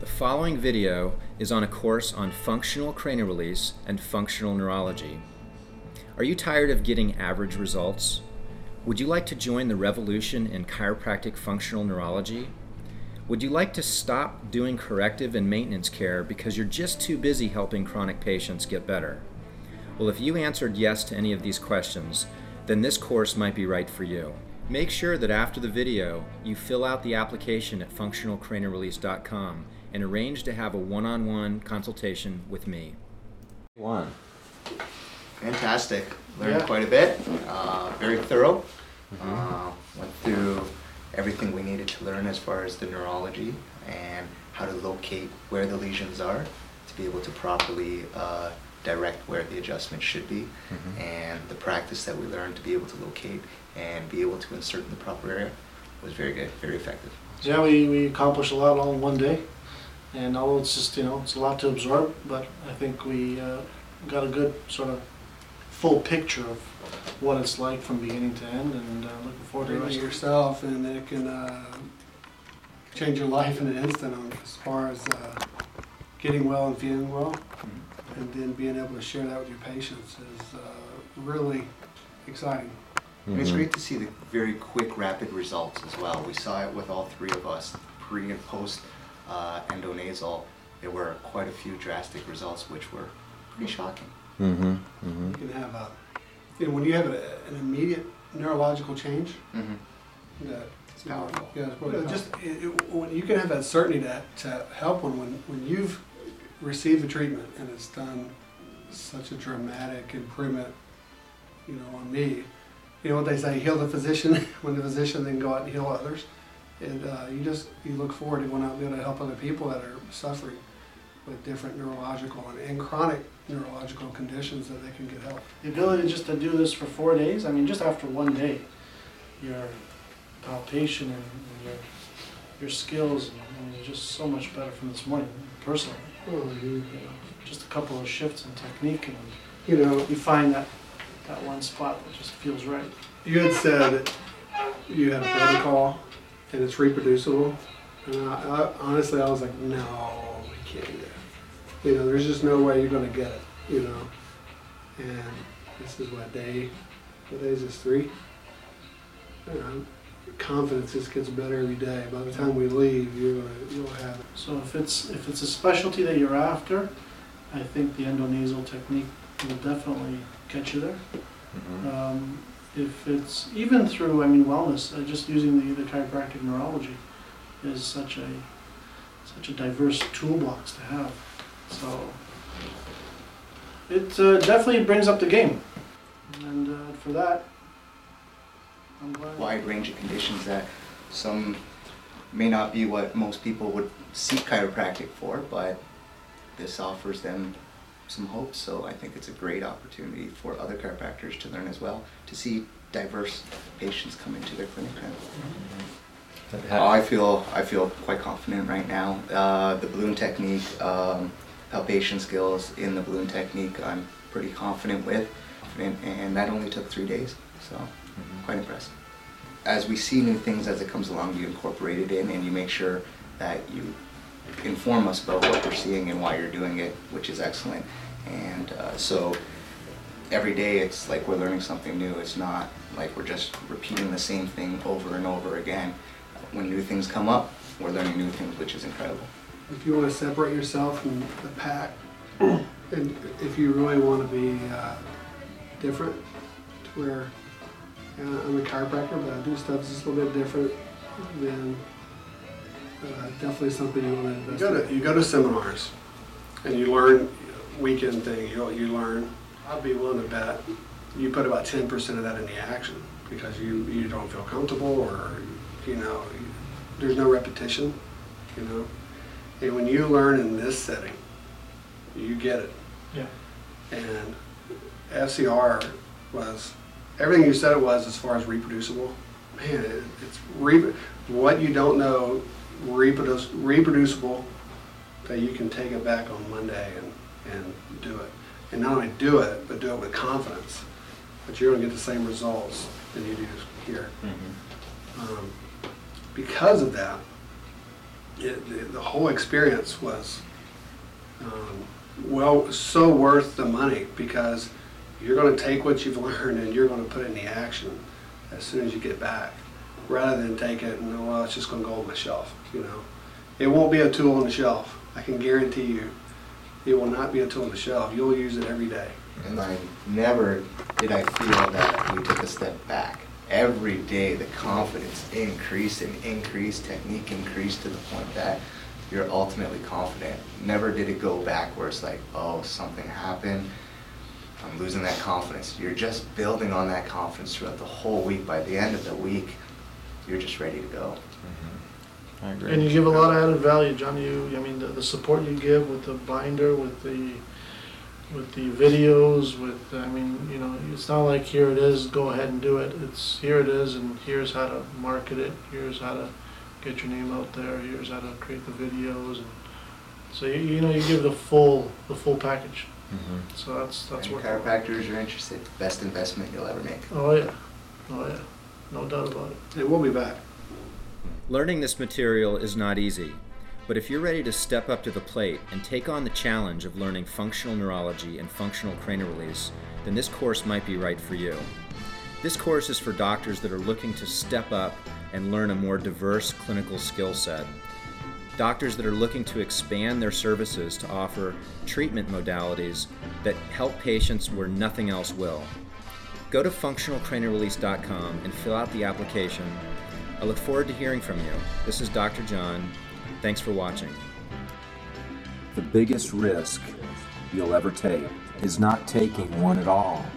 The following video is on a course on functional cranial release and functional neurology. Are you tired of getting average results? Would you like to join the revolution in chiropractic functional neurology? Would you like to stop doing corrective and maintenance care because you're just too busy helping chronic patients get better? Well, if you answered yes to any of these questions, then this course might be right for you. Make sure that after the video, you fill out the application at functionalcranialrelease.com and arrange to have a one-on-one consultation with me. Fantastic. Learned quite a bit. Very thorough. Went through everything we needed to learn as far as the neurology and how to locate where the lesions are to be able to properly direct where the adjustment should be, and the practice that we learned to be able to locate and be able to insert in the proper area was very good, very effective. Yeah, we accomplished a lot all in one day, and although it's just, you know, it's a lot to absorb, but I think we got a good sort of full picture of what it's like from beginning to end, and looking forward to it yourself, and it can change your life in an instant as far as getting well and feeling well. And then being able to share that with your patients is really exciting. And it's great to see the very quick, rapid results as well. We saw it with all three of us, pre and post endonasal. There were quite a few drastic results, which were pretty shocking. You can have a, when you have an immediate neurological change, it's powerful. Yeah, it's really powerful. You can have that certainty to help one when you've received the treatment and it's done such a dramatic improvement, you know, on me. You know what they say, heal the physician, when the physician then go out and heal others. And you look forward to going out and being able to help other people that are suffering with different neurological and chronic neurological conditions that they can get help. The ability just to do this for 4 days, I mean, just after one day, your palpation and your skills, and you're just so much better from this morning, personally. You know, just a couple of shifts in technique, and you know, you find that one spot that just feels right. You had said that you had a protocol and it's reproducible, and honestly, I was like, no, we can't do that. You know, there's just no way you're going to get it. You know, and this is what day. What day is this? 3. You know, confidence just gets better every day. By the time we leave, you'll have it. So if it's a specialty that you're after, I think the endonasal technique will definitely get you there. If it's even through, I mean, wellness, just using the chiropractic neurology is such a diverse toolbox to have. So it definitely brings up the game, and for that. Wide range of conditions that some may not be what most people would seek chiropractic for, but this offers them some hope. So I think it's a great opportunity for other chiropractors to learn as well, to see diverse patients come into their clinic. I feel quite confident right now. The balloon technique, palpation skills in the balloon technique, I'm pretty confident with, and that only took 3 days. So. Quite impressed. As we see new things as it comes along, you incorporate it in, and you make sure that you inform us about what we're seeing and why you're doing it, which is excellent. And so every day it's like we're learning something new. It's not like we're just repeating the same thing over and over again. When new things come up, we're learning new things, which is incredible. If you want to separate yourself from the pack, and if you really want to be different, to where I'm a chiropractor, but I do stuff that's just a little bit different, then definitely something you want to invest in. You go to seminars, and you learn weekend thing, you learn. I'd be willing to bet you put about 10% of that into action because you don't feel comfortable, or, you know, there's no repetition, you know. And when you learn in this setting, you get it. Yeah. And FCR was... everything you said it was, as far as reproducible, man, what you don't know, reproducible, that you can take it back on Monday and do it. And not only do it, but do it with confidence. But you're going to get the same results that you do here. Because of that, the whole experience was so worth the money, because you're going to take what you've learned and you're going to put it into action as soon as you get back, rather than take it and, well, it's just going to go on the shelf. You know, it won't be a tool on the shelf. I can guarantee you, it will not be a tool on the shelf. You'll use it every day. And I never did I feel that we took a step back. Every day the confidence increased and increased, technique increased to the point that you're ultimately confident. Never did it go backwards like, oh, something happened, I'm losing that confidence. You're just building on that confidence throughout the whole week. By the end of the week, you're just ready to go. Mm-hmm. I agree. And you give a lot of added value, John. I mean, the support you give with the binder, with the videos, I mean, you know, it's not like here it is, go ahead and do it. It's here it is, and here's how to market it. Here's how to get your name out there. Here's how to create the videos. And so you know, you give the full package. Mm-hmm. So that's what chiropractors are interested. Best investment you'll ever make. Oh yeah, no doubt about it. It will be back. Learning this material is not easy. But if you're ready to step up to the plate and take on the challenge of learning functional neurology and functional cranial release, then this course might be right for you. This course is for doctors that are looking to step up and learn a more diverse clinical skill set. Doctors that are looking to expand their services to offer treatment modalities that help patients where nothing else will. Go to functionalcranialrelease.com and fill out the application. I look forward to hearing from you. This is Dr. John. Thanks for watching. The biggest risk you'll ever take is not taking one at all.